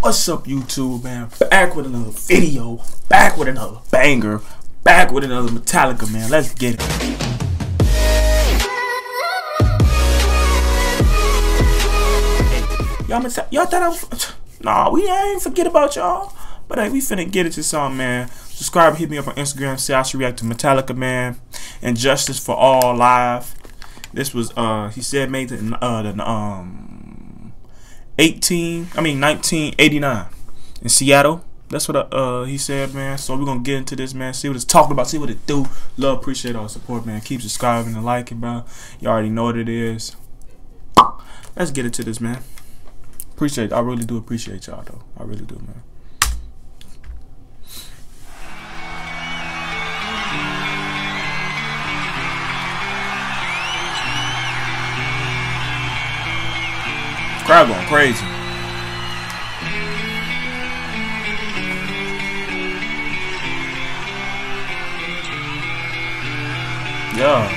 What's up, YouTube, man? Back with another video, back with another banger, back with another Metallica, man. Let's get it. Y'all thought I was... Nah, I ain't forget about y'all. But hey, we finna get into something, man. Subscribe, hit me up on Instagram, say I should react to Metallica, man. And Justice for All live. This was, he said made in, 1989 in Seattle. That's what he said, man. So we're gonna get into this, man. See what it's talking about. See what it do. Love, appreciate all the support, man. Keep subscribing and liking, bro. You already know what it is. Let's get into this, man. Appreciate. I really do appreciate y'all, though. I really do, man. Crowd going crazy. Yeah.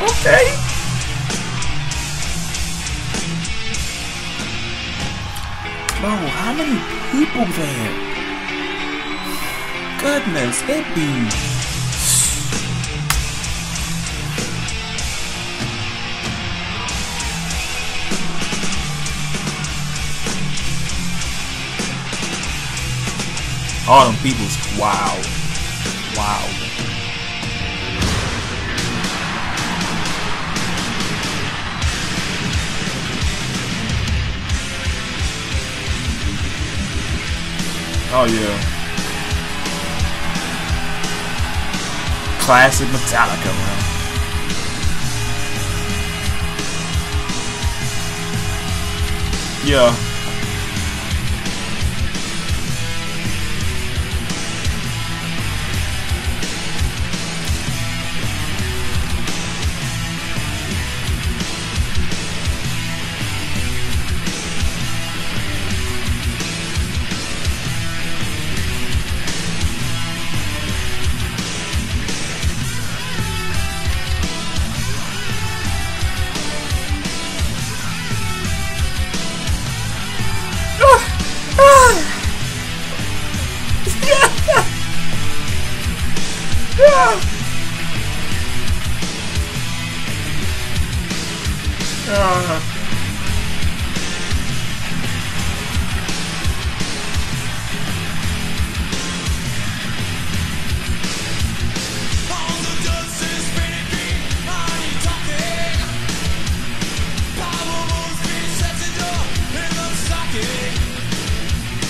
Okay. Bro, how many people there? Goodness, it be. All them people's wow. Wow. Oh yeah. Classic Metallica, man. Yeah.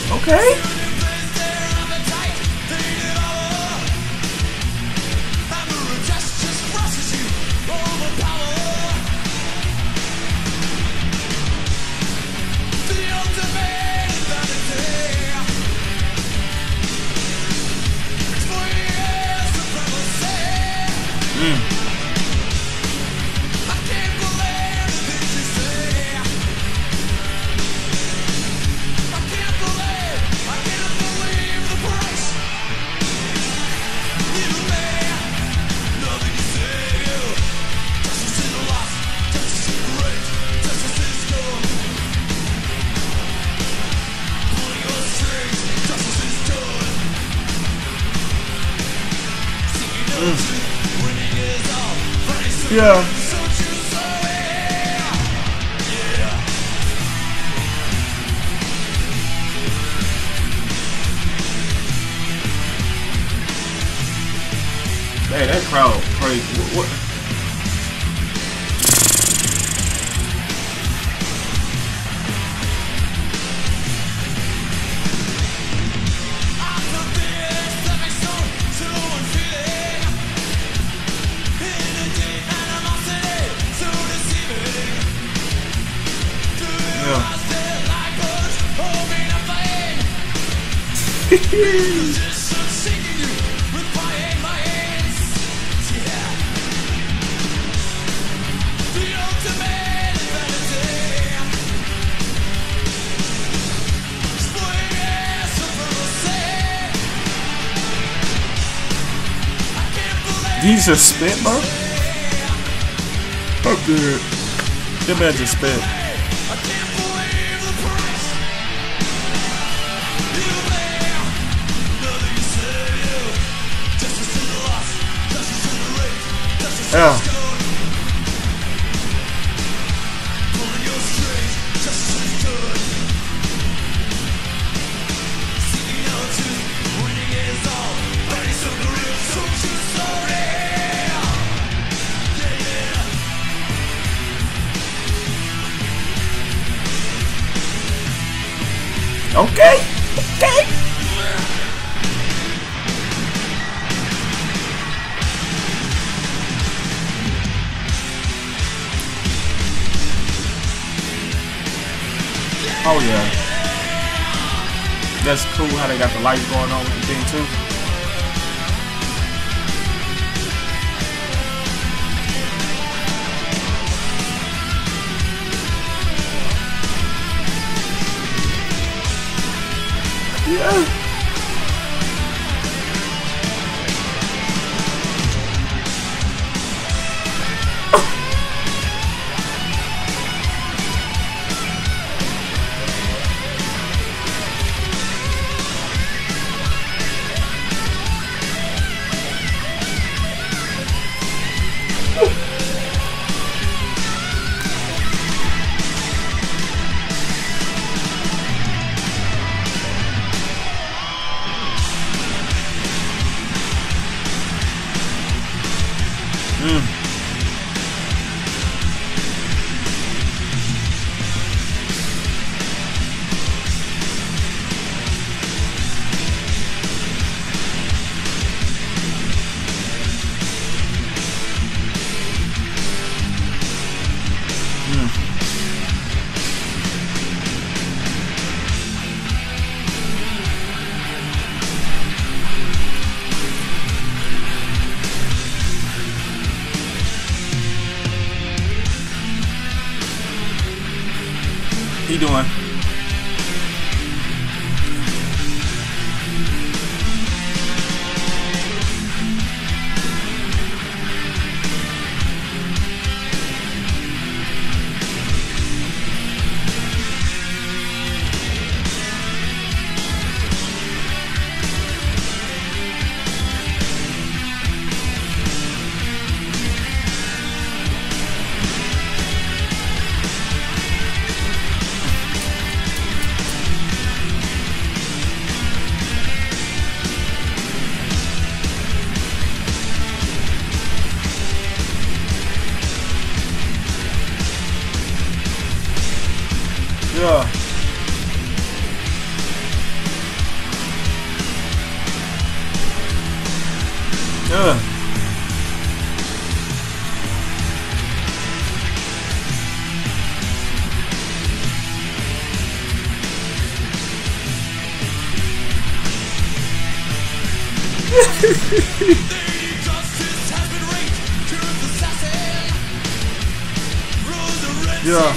Okay. Yeah. Hey, that crowd crazy. What? You just spit, bro? Oh, good. That man just spit. Yeah. Okay, okay. Oh yeah. That's cool how they got the lights going on with the thing too. Yeah. He doing? Yeah. Yeah. Yeah.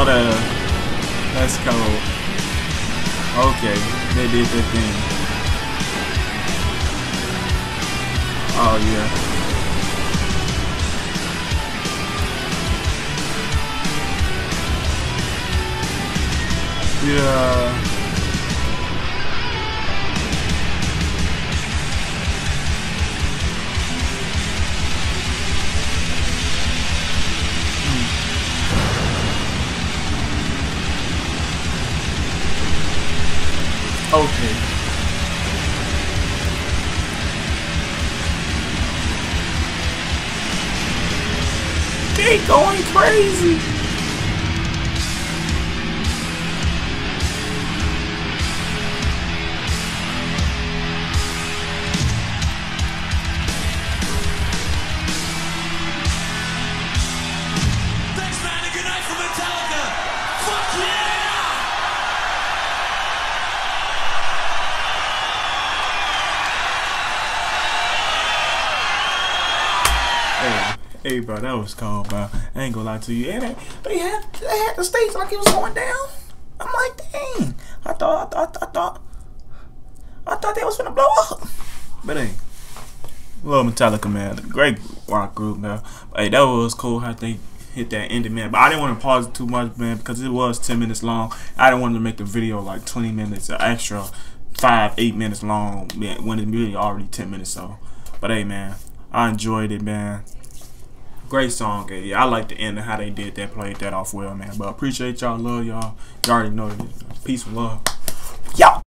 Oh, that's cold. Okay, they did their thing. Oh yeah. Yeah. Okay. They going crazy. Thanks, man, and good night from Metallica. Fuck yeah! Hey bro, that was cold, bro. I ain't gonna lie to you. They had the stakes like it was going down. I'm like, dang. I thought they was gonna blow up, but hey, love Metallica, man. Great rock group, man. But, hey, that was cool how they hit that ending, man. But I didn't want to pause it too much, man, because it was 10 minutes long. I didn't want to make the video like 20 minutes, an extra 5-8 minutes long, man, when it's really already 10 minutes. So, but hey, man, I enjoyed it, man. Great song. Yeah, I like the end and how they did that, played that off well, man. But appreciate y'all, love y'all. Y'all already know it. Peace and love. Y'all.